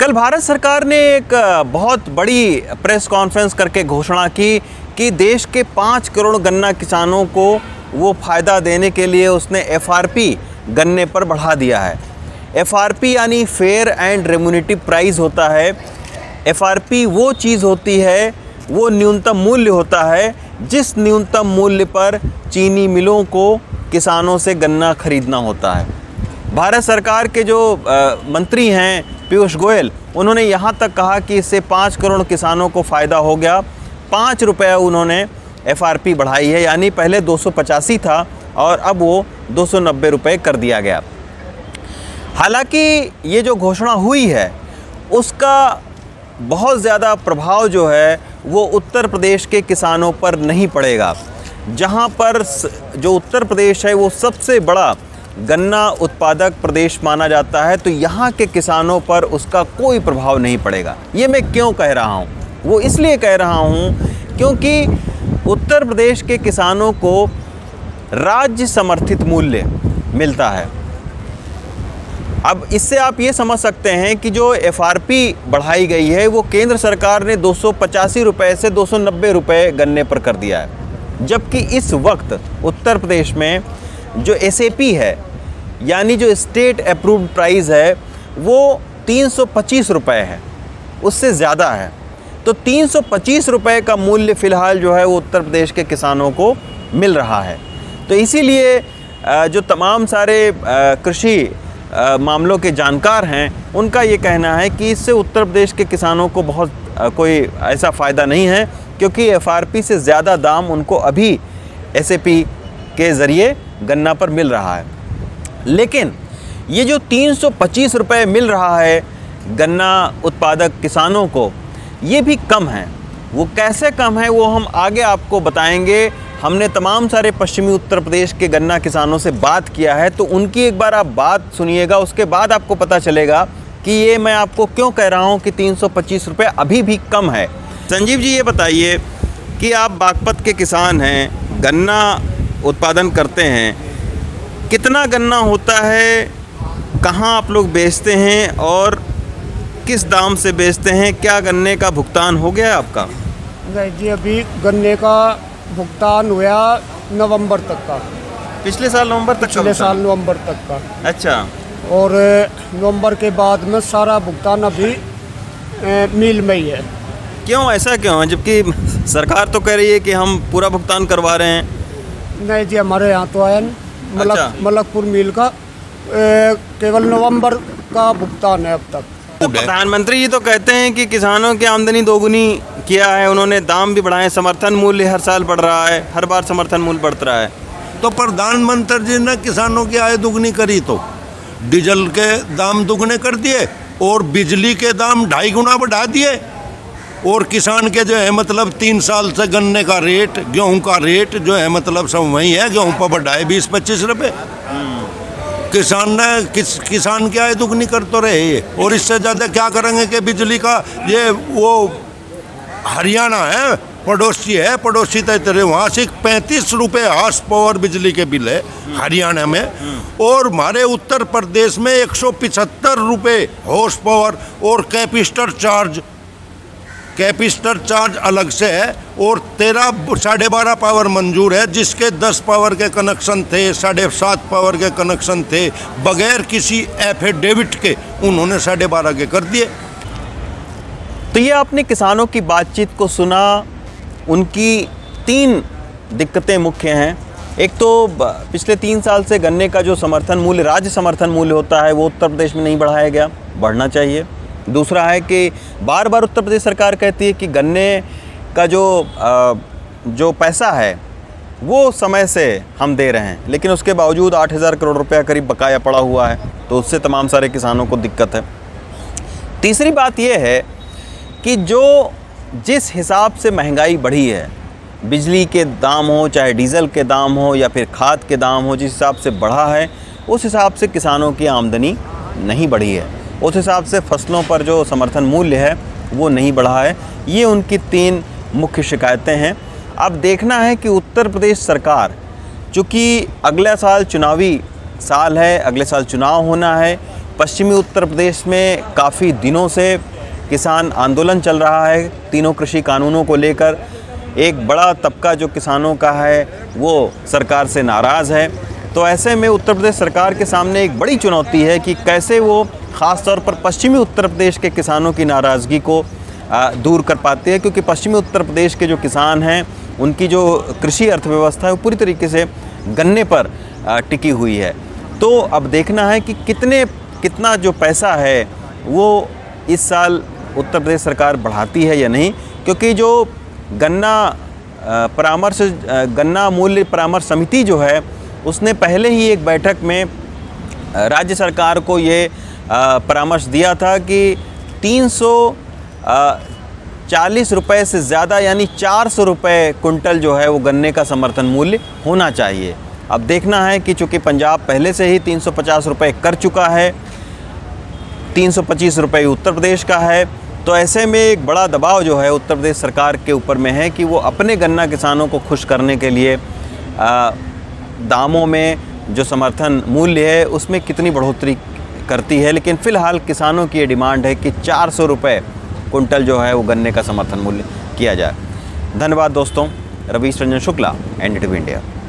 कल भारत सरकार ने एक बहुत बड़ी प्रेस कॉन्फ्रेंस करके घोषणा की कि देश के 5 करोड़ गन्ना किसानों को वो फ़ायदा देने के लिए उसने एफआरपी गन्ने पर बढ़ा दिया है। एफआरपी यानी फेयर एंड रेम्युनेटिव प्राइस होता है। एफआरपी वो चीज़ होती है, वो न्यूनतम मूल्य होता है जिस न्यूनतम मूल्य पर चीनी मिलों को किसानों से गन्ना खरीदना होता है। भारत सरकार के जो मंत्री हैं पीयूष गोयल, उन्होंने यहाँ तक कहा कि इससे 5 करोड़ किसानों को फ़ायदा हो गया। 5 रुपये उन्होंने एफआरपी बढ़ाई है, यानी पहले 285 था और अब वो 290 रुपये कर दिया गया। हालांकि ये जो घोषणा हुई है उसका बहुत ज़्यादा प्रभाव जो है वो उत्तर प्रदेश के किसानों पर नहीं पड़ेगा, जहाँ पर जो उत्तर प्रदेश है वो सबसे बड़ा गन्ना उत्पादक प्रदेश माना जाता है, तो यहाँ के किसानों पर उसका कोई प्रभाव नहीं पड़ेगा। ये मैं क्यों कह रहा हूँ? वो इसलिए कह रहा हूँ क्योंकि उत्तर प्रदेश के किसानों को राज्य समर्थित मूल्य मिलता है। अब इससे आप ये समझ सकते हैं कि जो एफआरपी बढ़ाई गई है वो केंद्र सरकार ने 285 रुपये से 290 रुपये गन्ने पर कर दिया है, जबकि इस वक्त उत्तर प्रदेश में जो एसएपी है यानी जो स्टेट अप्रूव्ड प्राइस है वो 325 रुपये है, उससे ज़्यादा है। तो 325 रुपये का मूल्य फ़िलहाल जो है वो उत्तर प्रदेश के किसानों को मिल रहा है। तो इसीलिए जो तमाम सारे कृषि मामलों के जानकार हैं उनका ये कहना है कि इससे उत्तर प्रदेश के किसानों को बहुत कोई ऐसा फ़ायदा नहीं है, क्योंकि एफआरपी से ज़्यादा दाम उनको अभी एसएपी के ज़रिए गन्ना पर मिल रहा है। लेकिन ये जो 325 रुपये मिल रहा है गन्ना उत्पादक किसानों को, ये भी कम है। वो कैसे कम है वो हम आगे आपको बताएंगे। हमने तमाम सारे पश्चिमी उत्तर प्रदेश के गन्ना किसानों से बात किया है, तो उनकी एक बार आप बात सुनिएगा, उसके बाद आपको पता चलेगा कि ये मैं आपको क्यों कह रहा हूँ कि 325 रुपये अभी भी कम है। संजीव जी, ये बताइए कि आप बागपत के किसान हैं, गन्ना उत्पादन करते हैं, कितना गन्ना होता है, कहाँ आप लोग बेचते हैं और किस दाम से बेचते हैं? क्या गन्ने का भुगतान हो गया आपका? नहीं जी, अभी गन्ने का भुगतान हुआ नवंबर तक का, पिछले साल नवंबर तक का। अच्छा। और नवंबर के बाद में सारा भुगतान अभी मिल में ही है। क्यों, ऐसा क्यों है जबकि सरकार तो कह रही है कि हम पूरा भुगतान करवा रहे हैं? नहीं जी, हमारे यहाँ तो आया मलकपुर मिल का केवल नवंबर का भुगतान है अब तक। तो प्रधानमंत्री जी तो कहते हैं कि किसानों की आमदनी दोगुनी किया है उन्होंने, दाम भी बढ़ाए, समर्थन मूल्य हर साल बढ़ रहा है, हर बार समर्थन मूल्य बढ़ रहा है। तो प्रधानमंत्री जी ने किसानों की आय दोगुनी करी तो डीजल के दाम दोगुने कर दिए और बिजली के दाम 2.5 गुना बढ़ा दिए, और किसान के जो है मतलब 3 साल से गन्ने का रेट, गेहूँ का रेट जो है मतलब सब वही है, गेहूँ पर बढ़ाए 20-25 रुपये। किसान की आय दुगनी कर तो रहे है, और इससे ज़्यादा क्या करेंगे कि बिजली का ये वो हरियाणा है, पड़ोसी तरह वहाँ से 35 रुपये हार्स पावर बिजली के बिल है हरियाणा में, और हमारे उत्तर प्रदेश में 175 रुपये हार्स पावर, और कैपेसिटर चार्ज अलग से है, और 13-12.5 पावर मंजूर है, जिसके 10 पावर के कनेक्शन थे, 7.5 पावर के कनेक्शन थे, बगैर किसी एफिडेविट के उन्होंने 12.5 के कर दिए। तो ये आपने किसानों की बातचीत को सुना। उनकी 3 दिक्कतें मुख्य हैं। एक तो पिछले 3 साल से गन्ने का जो समर्थन मूल्य, राज्य समर्थन मूल्य होता है, वो उत्तर प्रदेश में नहीं बढ़ाया गया, बढ़ना चाहिए। दूसरा है कि बार बार उत्तर प्रदेश सरकार कहती है कि गन्ने का जो पैसा है वो समय से हम दे रहे हैं, लेकिन उसके बावजूद 8,000 करोड़ रुपया करीब बकाया पड़ा हुआ है, तो उससे तमाम सारे किसानों को दिक्कत है। तीसरी बात ये है कि जिस हिसाब से महंगाई बढ़ी है, बिजली के दाम हो, चाहे डीजल के दाम हो, या फिर खाद के दाम हो, जिस हिसाब से बढ़ा है उस हिसाब से किसानों की आमदनी नहीं बढ़ी है, उस हिसाब से फसलों पर जो समर्थन मूल्य है वो नहीं बढ़ा है। ये उनकी 3 मुख्य शिकायतें हैं। अब देखना है कि उत्तर प्रदेश सरकार, चूँकि अगला साल चुनावी साल है, अगले साल चुनाव होना है, पश्चिमी उत्तर प्रदेश में काफ़ी दिनों से किसान आंदोलन चल रहा है। तीनों कृषि कानूनों को लेकर एक बड़ा तबका जो किसानों का है वो सरकार से नाराज़ है। तो ऐसे में उत्तर प्रदेश सरकार के सामने एक बड़ी चुनौती है कि कैसे वो ख़ास तौर पर पश्चिमी उत्तर प्रदेश के किसानों की नाराज़गी को दूर कर पाती है, क्योंकि पश्चिमी उत्तर प्रदेश के जो किसान हैं उनकी जो कृषि अर्थव्यवस्था है वो पूरी तरीके से गन्ने पर टिकी हुई है। तो अब देखना है कि कितना जो पैसा है वो इस साल उत्तर प्रदेश सरकार बढ़ाती है या नहीं, क्योंकि जो गन्ना मूल्य परामर्श समिति जो है उसने पहले ही एक बैठक में राज्य सरकार को ये परामर्श दिया था कि 340 रुपये से ज़्यादा यानी 400 रुपये कुंटल जो है वो गन्ने का समर्थन मूल्य होना चाहिए। अब देखना है कि चूँकि पंजाब पहले से ही 350 रुपये कर चुका है, 325 रुपये उत्तर प्रदेश का है, तो ऐसे में एक बड़ा दबाव जो है उत्तर प्रदेश सरकार के ऊपर में है कि वो अपने गन्ना किसानों को खुश करने के लिए दामों में जो समर्थन मूल्य है उसमें कितनी बढ़ोतरी करती है। लेकिन फ़िलहाल किसानों की ये डिमांड है कि 400 रुपये कुंटल जो है वो गन्ने का समर्थन मूल्य किया जाए। धन्यवाद दोस्तों। Ravish Ranjan Shukla, NDTV India।